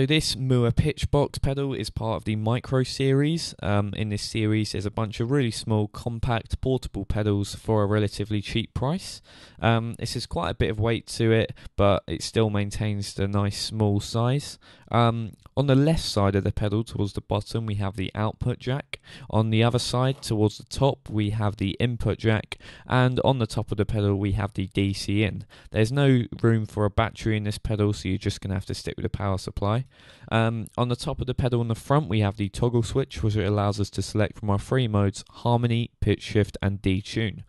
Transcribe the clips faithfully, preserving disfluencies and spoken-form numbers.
So this Mooer Pitchbox pedal is part of the Micro series. Um, in this series there's a bunch of really small, compact, portable pedals for a relatively cheap price. Um, this is quite a bit of weight to it, but it still maintains the nice small size. Um, on the left side of the pedal, towards the bottom, we have the output jack. On the other side, towards the top, we have the input jack. And on the top of the pedal, we have the D C in. There's no room for a battery in this pedal, so you're just going to have to stick with the power supply. Um, on the top of the pedal on the front, we have the toggle switch, which allows us to select from our three modes: harmony, pitch shift, and detune.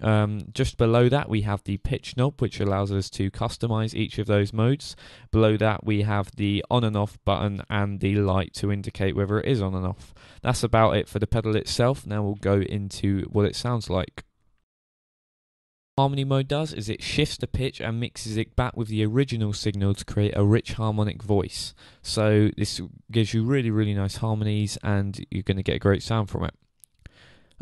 Um, just below that, we have the pitch knob, which allows us to customize each of those modes. Below that, we have the on and off button and the light to indicate whether it is on and off. That's about it for the pedal itself. Now we'll go into what it sounds like. Harmony mode does is it shifts the pitch and mixes it back with the original signal to create a rich harmonic voice. So this gives you really, really nice harmonies, and you're going to get a great sound from it.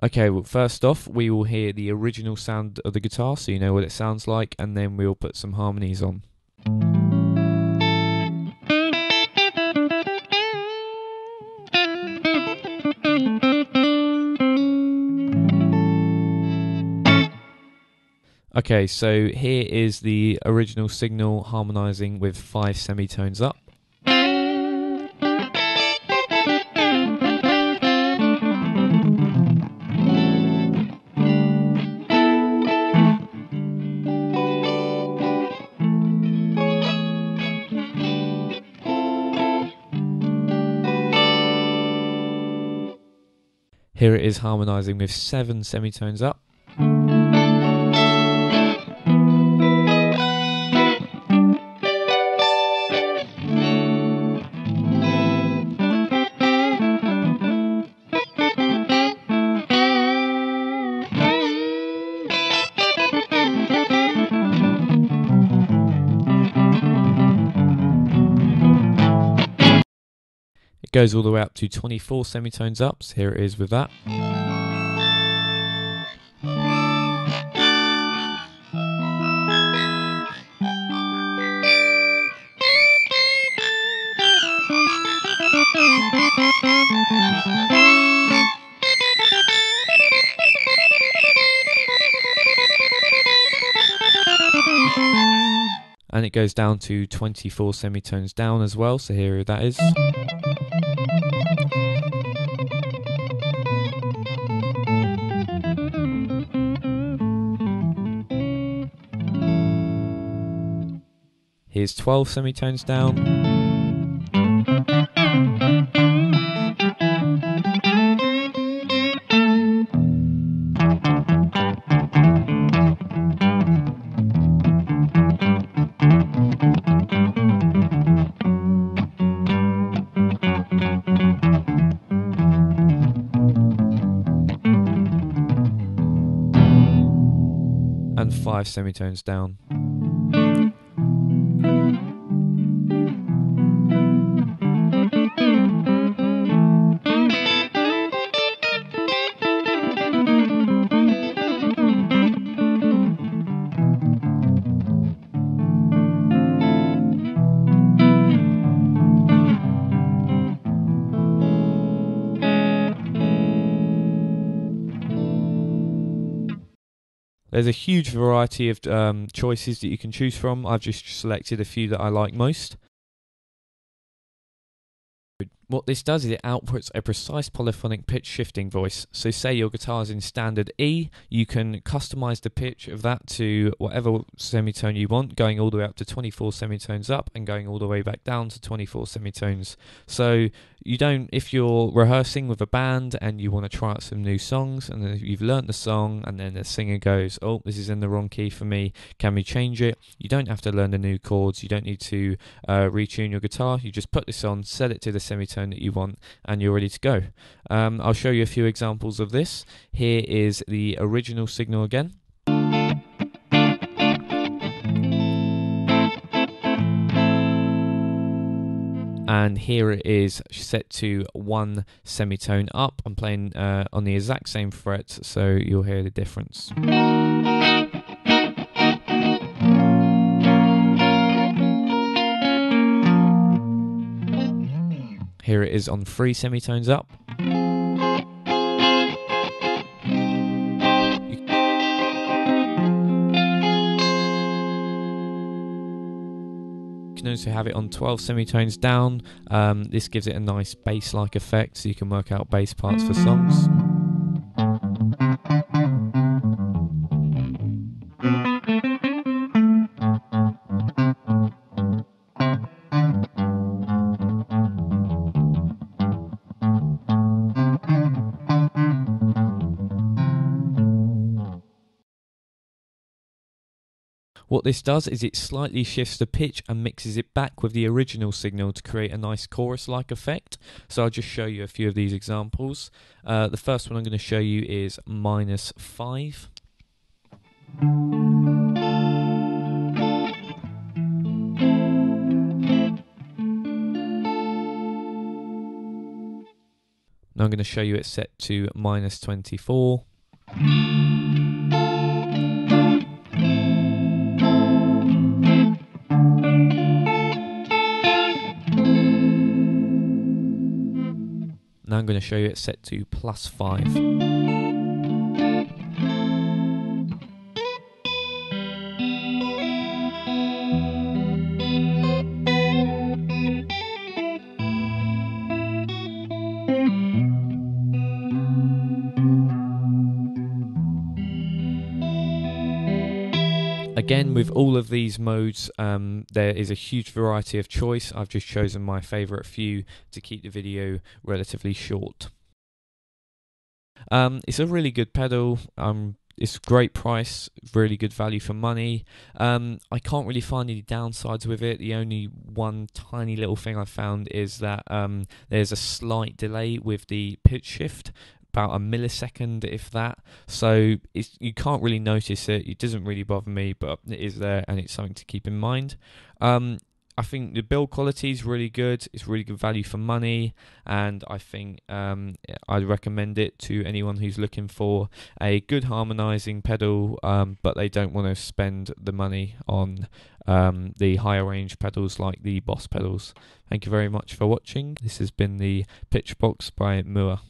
Okay, well, first off, we will hear the original sound of the guitar so you know what it sounds like, and then we'll put some harmonies on. Okay, so here is the original signal harmonizing with five semitones up. Here it is harmonizing with seven semitones up. It goes all the way up to twenty-four semitones up, so here it is with that. And it goes down to twenty-four semitones down as well, so here that is. Here's twelve semitones down. And five semitones down. There's a huge variety of um, choices that you can choose from. I've just selected a few that I like most. What this does is it outputs a precise polyphonic pitch shifting voice. So say your guitar is in standard E, you can customize the pitch of that to whatever semitone you want, going all the way up to twenty-four semitones up and going all the way back down to twenty-four semitones. So you don't, if you're rehearsing with a band and you want to try out some new songs and then you've learnt the song and then the singer goes, oh, this is in the wrong key for me, can we change it? You don't have to learn the new chords, you don't need to uh, retune your guitar, you just put this on, set it to the semitone that you want, and you're ready to go. Um, I'll show you a few examples of this. Here is the original signal again. And here it is set to one semitone up. I'm playing uh, on the exact same fret, so you'll hear the difference. here it is on three semitones up. You can also have it on twelve semitones down. Um, this gives it a nice bass-like effect, so you can work out bass parts for songs. What this does is it slightly shifts the pitch and mixes it back with the original signal to create a nice chorus-like effect. So I'll just show you a few of these examples. Uh, the first one I'm going to show you is minus five. Now I'm going to show you it's set to minus twenty-four. Now I'm going to show you it's set to plus five. Again, with all of these modes, um, there is a huge variety of choice. I've just chosen my favourite few to keep the video relatively short. Um, it's a really good pedal. Um, it's great price, really good value for money. Um, I can't really find any downsides with it. The only one tiny little thing I found is that um, there's a slight delay with the pitch shift, about a millisecond, if that. So it's, you can't really notice it. It doesn't really bother me, but it is there, and it's something to keep in mind. Um, I think the build quality is really good. It's really good value for money, and I think um, I'd recommend it to anyone who's looking for a good harmonizing pedal, um, but they don't want to spend the money on um, the higher range pedals like the Boss pedals. Thank you very much for watching. This has been the Pitchbox by Mooer.